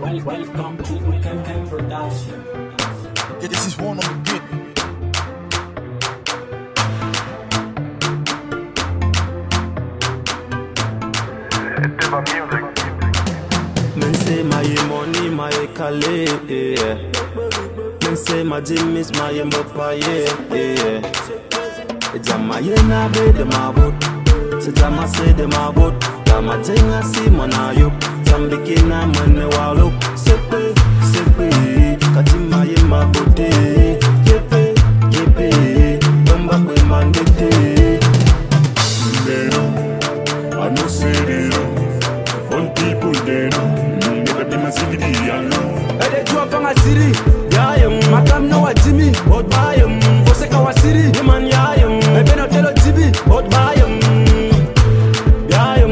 Welcome to Mykemkem Production. Yeah, this is one of the good. Men say my money, my Kale, yeah. Men say my gym is my Mbappé, yeah. Jamaye na be de mabut, se jama se de mabut. Jama jenga si monayo, jambiki na mane waluk. Sepe, sepe, kajima ye mabote. Yepe, yepe, bamba kwe mandete. Lero, I no say lero. People they know, never be my city alone. I dey drop on a city, yeah, I come now a Jimmy, but buy him. Forse kawa city, the man yeah, I been out tell TV, but buy him, yeah,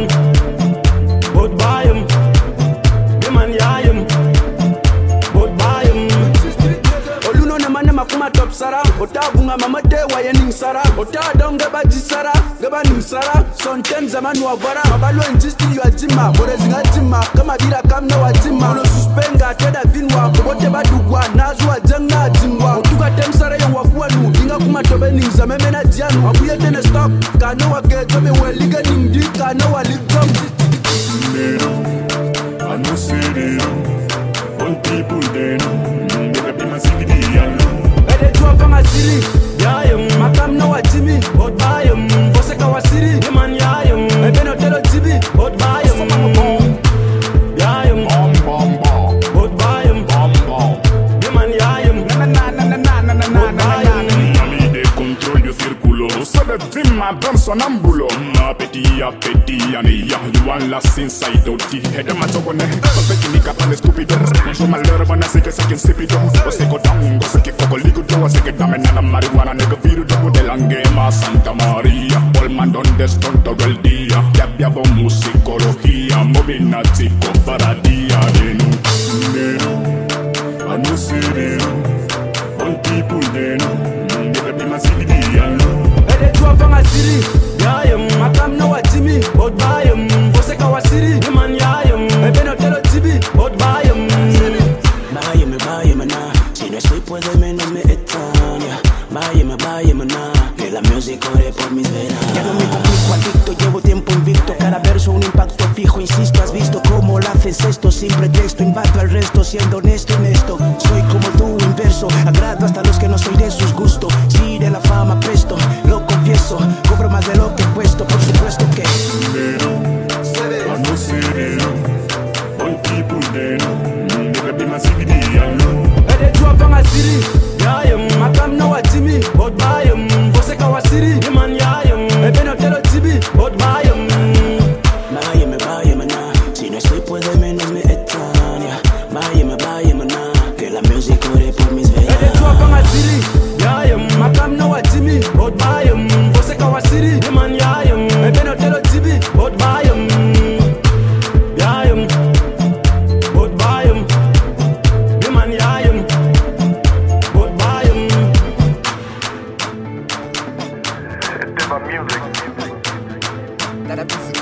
but buy him, the man yeah, but buy him. Oluno na mane makuma top sara, otabunga mama te wayening sara, otadong geba jisara. Sometimes a man who are bara, a balloon just you a jima, or a jima, come a dira, come no a jima, no suspenga, teda vinwa, whatever do one, Nazwa, Janga, Jimwa, you got them Saray and Wafuanu, Ingakuma Tobenings, a Memena Janu, a weird and a stop, Kanoa get to me where Liganing Dick, Kanoa Ligum. I know, say they know, all people they know, never be my city, I know. I did drop on my city, yeah, I come no a Jimmy, but I am. I'm sonambulo, petit à petit, anilla, you are last inside out the head of my tobone, Pekinica and the stupid, show my love and I say, I can sip it down, go second down, go second for Ligo, a second time and a marijuana, nigga, Viru, the Langema, Santa Maria, Polman, don't deston, Togel, Dia, Yabiavo, Musicologia, Mobina, Tico, Paradia, Deno, and you see them, all people, Deno, never be my city, and City, yeah, I come now a Jimmy, but buy him. Vosekawa City, the man, yeah, I been out tell TV, but buy him. Buy him, now. See no sleep with them and me it on. Buy him, now. Que la música corre por mis venas. Ya no me complico adicto, llevo tiempo invicto. Cada verso un impacto fijo, insisto. Has visto cómo lo haces esto, sin pretexto. Invato al resto, siendo honesto en esto. Soy como tú, inverso. Agrado hasta los que no soy de sus gustos. Sí, de la fama presto. Cobro más de lo que cuesto, por supuesto que music.